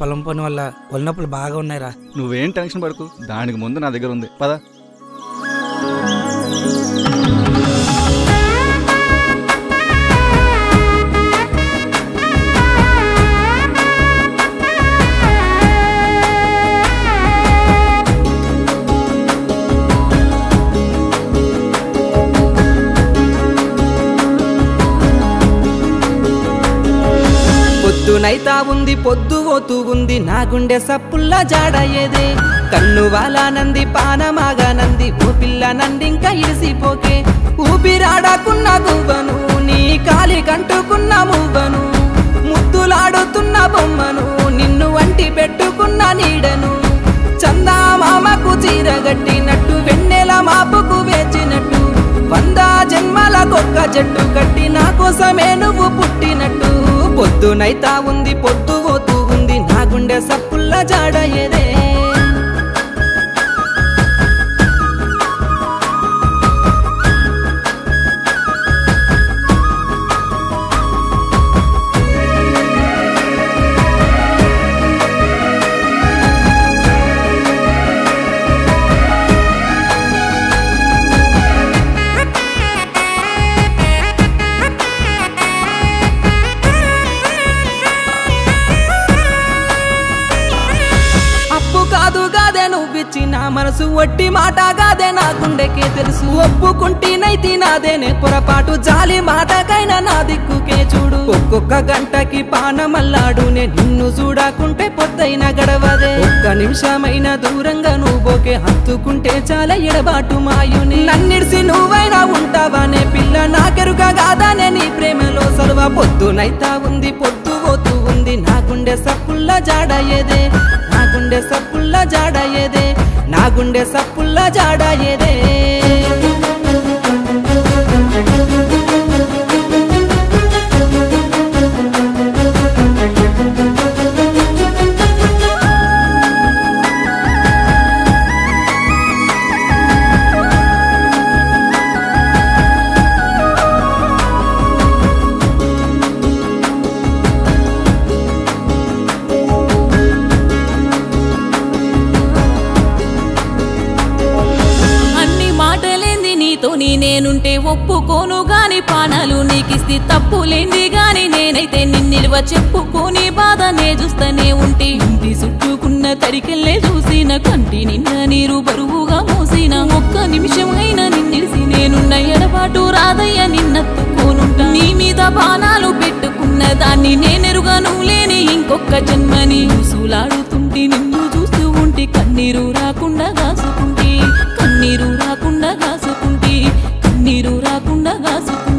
పొలం పని వల్ల ఒళ్ళనొప్పులు బాగా ఉన్నాయిరా. నువ్వేం టెన్షన్ పడకు, దానికి ముందు నా దగ్గర ఉంది, పద. నైతా ఉంది పొద్దు ఓతూ ఉంది, నా గుండె సప్పుల్లా జాడయ్యేదే. కన్ను వాల నంది పానమాగా నంది, ఓ పిల్ల నందింక ఇడిసిపోకే. ఊపిరాడకున్న గువ్వను నీ కాలి కంటుకున్న మువ్వను, ముద్దులాడుతున్న బొమ్మను నిన్ను వంటి పెట్టుకున్న నీడను, చందామామకు చీరగట్టినట్టు వెన్నెల మాపుకు వేచినట్టు, 100 జన్మలకొక్క చెట్టు కట్టి నా కోసమే నువ్వు పుట్టినట్టు. పొద్దునైతా ఉంది పొద్దు పోతూ ఉంది, నా గుండె సప్పుల్లా జాడయ్యేదే. మనసు ఒట్టి మాట కాదే, నా గుండెకే తెలుసు. ఒప్పుకుంటేనైతే నాదేనే, పొరపాటు జాలి మాటకైనా నా దిక్కుకే చూడు. ఒక్కొక్క గంటకి పానమల్లాడు, నిన్ను చూడకుంటే పొద్దైనా గడవదే. ఒక్క నిమిషమైన దూరంగా నువ్వోకే, హత్తుకుంటే చాలా ఎడబాటు మాయుని. నన్నిడిసి నువ్వైనా ఉంటావానే పిల్ల, నా కెరుక కాదానే నీ ప్రేమలో సర్వ. పొద్దునైతా ఉంది పొద్దు పోతూ ఉంది, నా గుండె సప్పుల్లా జాడయ్యేదే, నా గుండె సప్పుల్లా జాడయ్యేదే, నా గుండె సప్పుల్లా జాడయ్యేదే. నేనుంటే ఒప్పుకోను గాని పానాలు నీకిస్తే తప్పులేంది గాని, నేనైతే నిన్నిల్వ చెప్పుకోని బాధ నే చూస్తూనే ఉంటే. ఇంటి చుట్టుకున్న తడికెళ్ళే చూసిన, కంటి నిన్న నీరు బరువుగా మోసిన, ఒక్క నిమిషమైనా నిన్నిడిసి నేనున్న ఎడబాటు రాదయ్య నిన్నెత్తుకోనుంటా. నీ మీద బాణాలు పెట్టుకున్న దాన్ని నేనెరుగను లేని ఇంకొక జన్మని. ఊసులాడుతుంటే నిన్ను చూస్తూ ఉంటే కన్నీరు రాకుండా కాసుకుంటే, కన్నీరు రాకుండా కాసుకుంటే, నీరు రాకుండా కాసుకుంటే.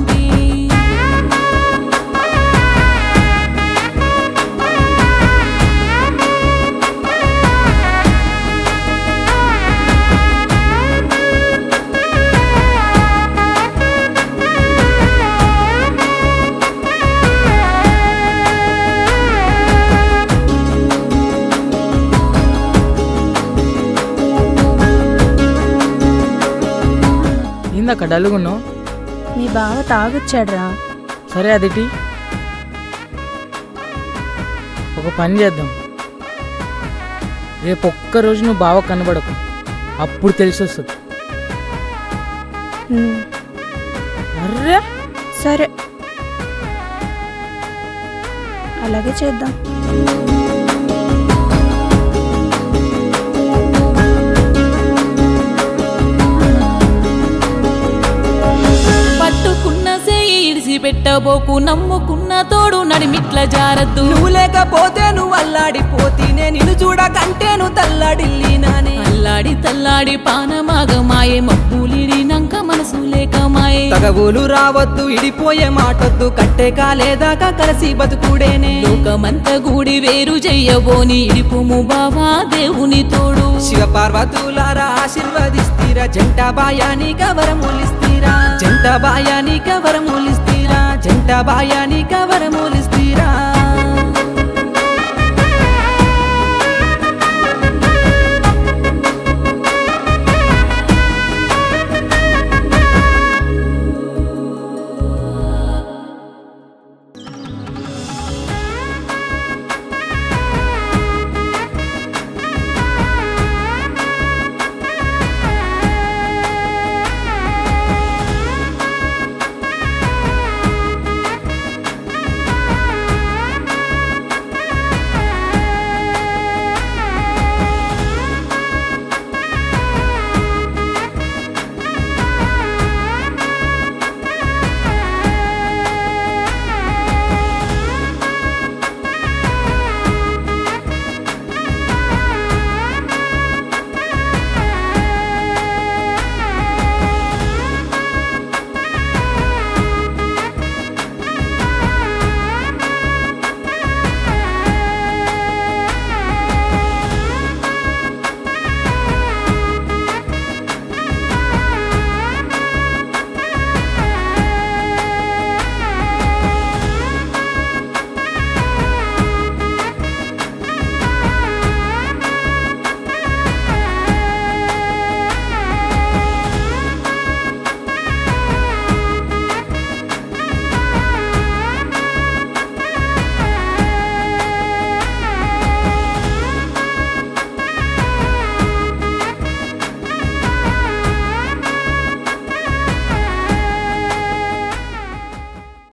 ఇందాక డల్గున్నావు, మీ బావ తాగొచ్చాడ్రా. సరే అదిటి, ఒక పని చేద్దాం, రేపు ఒక్కరోజు నువ్వు బావ కనబడకు, అప్పుడు తెలిసి వస్తుంది. అర్రే సరే, అలాగే చేద్దాం. పెట్టబోకు నమ్ముకున్న తోడు నడిమిట్ల జారద్దు, నువ్వు లేకపోతే నువ్వు అల్లాడిపోతేనే. నిన్ను చూడకంటే నువ్వు తల్లాడిల్లినానే, అల్లాడి తల్లాడి పానమాగమాయే. మబ్బులిడినాక మనసు లేకమాయే, తగవులు రావద్దు ఇడిపోయే మాటొద్దు, కట్టే కాలేదాకా కలిసి బతుకుడేనే. లోకమంత గూడి వేరు చెయ్యబోని ఇడిపుము బావా దేవుని తోడు. శివ పార్వతులారా ఆశీర్వదిస్తీరా, జంట బాయాని కవరములిస్తీరా, జంట బాయాని కవరములిస్తీరా, జంట బాయాని కవరములిస్తీరా.